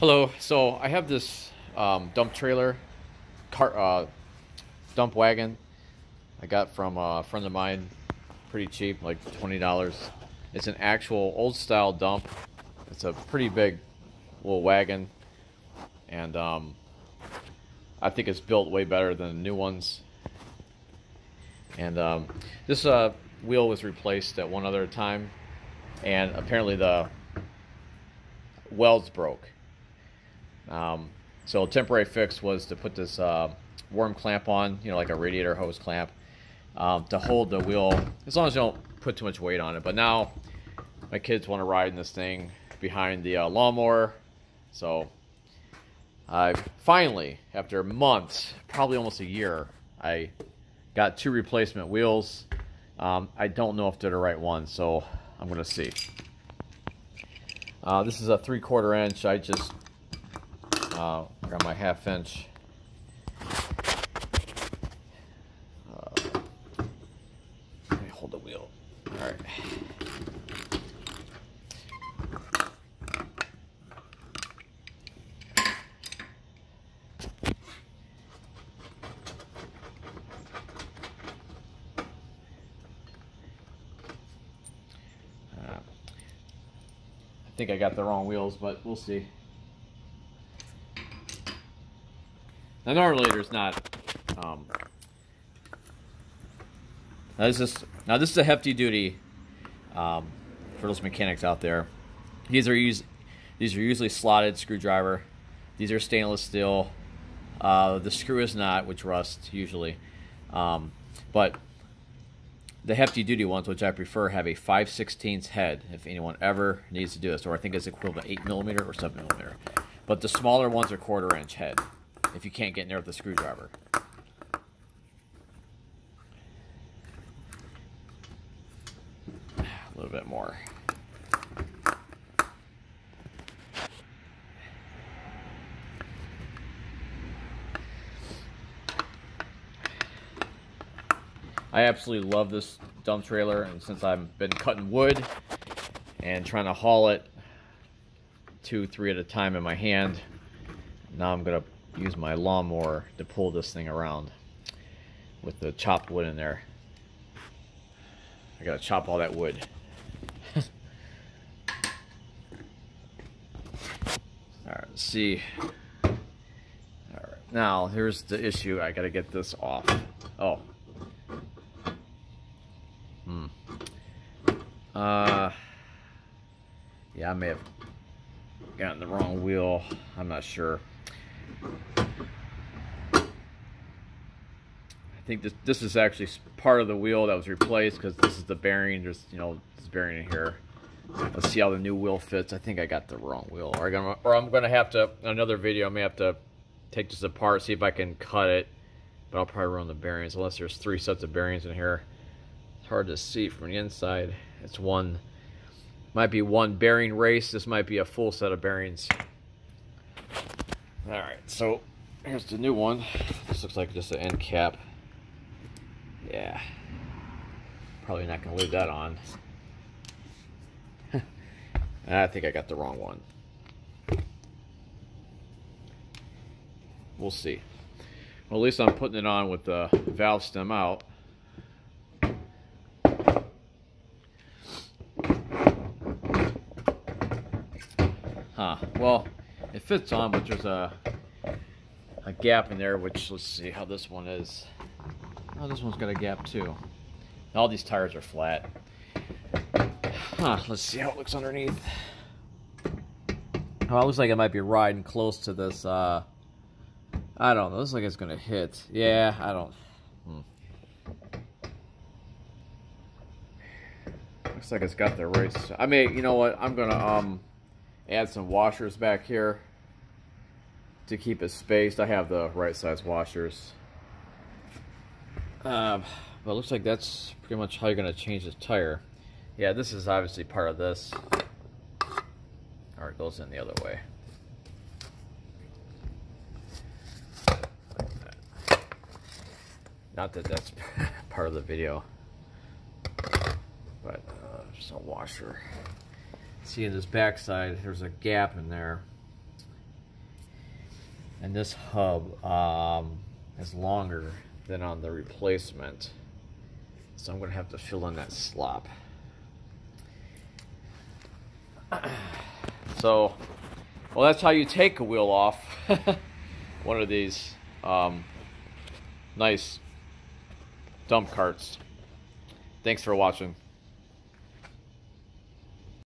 Hello, so I have this dump trailer, dump wagon I got from a friend of mine, pretty cheap, like $20. It's an actual old style dump. It's a pretty big little wagon, and I think it's built way better than the new ones. And this wheel was replaced at one other time, and apparently the welds broke. So a temporary fix was to put this worm clamp on, you know, like a radiator hose clamp, to hold the wheel, as long as you don't put too much weight on it. But now my kids want to ride in this thing behind the lawnmower. So I finally, after months, probably almost a year, I got two replacement wheels. I don't know if they're the right ones, so I'm going to see. This is a 3/4 inch. I just got my 1/2 inch. Let me hold the wheel. All right. I think I got the wrong wheels, but we'll see. Now, normally there's not. Now this is a hefty duty for those mechanics out there. These are usually slotted screwdriver. These are stainless steel. The screw is not, which rusts usually. But the hefty duty ones, which I prefer, have a 5/16 head, if anyone ever needs to do this, or I think it's equivalent to 8mm or 7mm. But the smaller ones are 1/4 inch head, if you can't get in there with a screwdriver. A little bit more. I absolutely love this dump trailer, and since I've been cutting wood and trying to haul it 2-3 at a time in my hand, now I'm going to use my lawnmower to pull this thing around with the chopped wood in there. I got to chop all that wood. All right, let's see. All right, now here's the issue. I got to get this off. Oh. Yeah, I may have gotten the wrong wheel. I'm not sure. I think this is actually part of the wheel that was replaced, because this is the bearing. Just, you know, this bearing in here. Let's see how the new wheel fits. I think I got the wrong wheel, or I'm gonna have to, in another video, I may have to take this apart, see if I can cut it. But I'll probably ruin the bearings, unless there's 3 sets of bearings in here. It's hard to see from the inside. It's one, might be one bearing race. This might be a full set of bearings. All right, so here's the new one. This looks like just an end cap. Yeah, probably not gonna leave that on. And I think I got the wrong one. We'll see. Well, at least I'm putting it on with the valve stem out. Huh. Well, it fits on, but there's a gap in there, which, let's see how this one is. Oh, this one's got a gap too. All these tires are flat. Huh. Let's see how it looks underneath. Oh, it looks like it might be riding close to this, I don't know. Looks like it's gonna hit. Yeah, I don't. Looks like it's got the right. I mean, you know what? I'm gonna add some washers back here to keep it spaced. I have the right size washers. But it looks like that's pretty much how you're gonna change this tire. Yeah, this is obviously part of this. Or it goes in the other way. Not that that's part of the video, but just a washer. See, in this backside, there's a gap in there. And this hub is longer than on the replacement, so I'm going to have to fill in that slop. So, well, that's how you take a wheel off one of these nice dump carts. Thanks for watching.